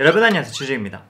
여러분안녕하세요 주주입니다.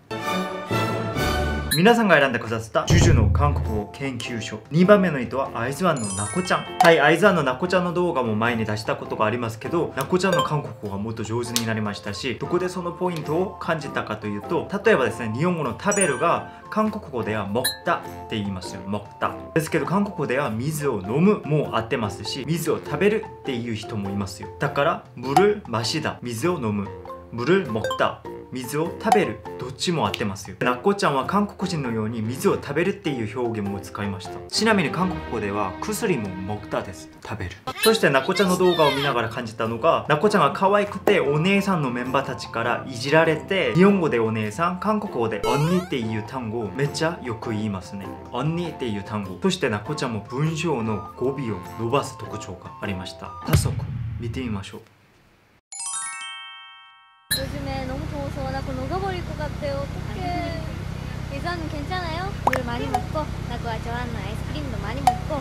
皆さんが選んでくださったJUJUの韓国語研究所2番目の人はアイズワンのナコちゃん。はい、アイズワンのナコちゃんの動画も前に出したことがありますけど、ナコちゃんの韓国語がもっと上手になりましたし、どこでそのポイントを感じたかというと、例えばですね、日本語の食べるが韓国語では먹다って言いますよ。먹다ですけど、韓国語では水を飲むも合ってますし、水を食べるっていう人もいますよ。だから물을 마시다水を飲む、물을 먹다水を食べる、どっちも合ってますよ。なっこちゃんは韓国人のように水を食べるっていう表現も使いました。ちなみに韓国語では薬も먹다です、食べる。そしてなっこちゃんの動画を見ながら感じたのが、なっこちゃんが可愛くてお姉さんのメンバーたちからいじられて、日本語でお姉さん、韓国語で언니っていう単語をめっちゃよく言いますね。언니っていう単語。そしてなっこちゃんも文章の語尾を伸ばす特徴がありました。早速見てみましょう。 요즘에 너무 더워서 나고 녹아버릴 것 같아요. 어떡해. 예전은 괜찮아요? 물 많이 먹고, 나고가 좋아하는 아이스크림도 많이 먹고,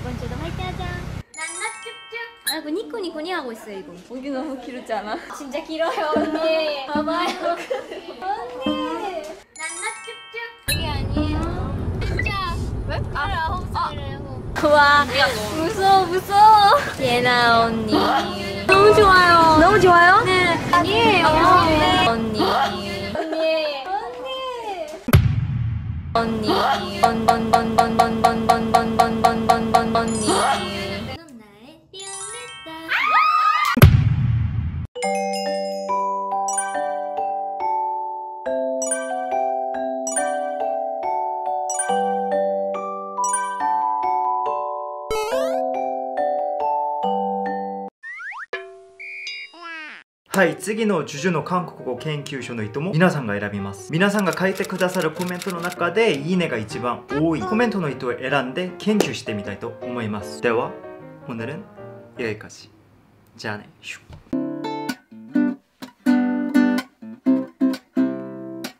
이번 주도 화이팅하자. 난나 쭉쭉. 아이고 니코니코니 하고 있어요 이거. 목이 너무 길지 않아? 진짜 길어요 언니. 봐봐요. 언니. 난나 쭉쭉. 그게 아니에요. 진짜. 왜? 알아. 호흡수이라고. 우와. 무서워 무서워. 예나 언니. 너무 좋아요. 너무 좋아요? 네. 아니에요. 언니. 언니. 언니. 언니.はい、次のJUJUの韓国語研究所の人も皆さんが選びます。皆さんが書いてくださるコメントの中でいいねが一番多いコメントの人を選んで研究してみたいと思います。では、오늘은 여기까지。じゃあね。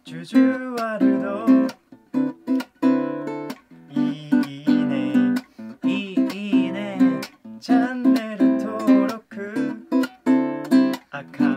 JUJUワールド。 I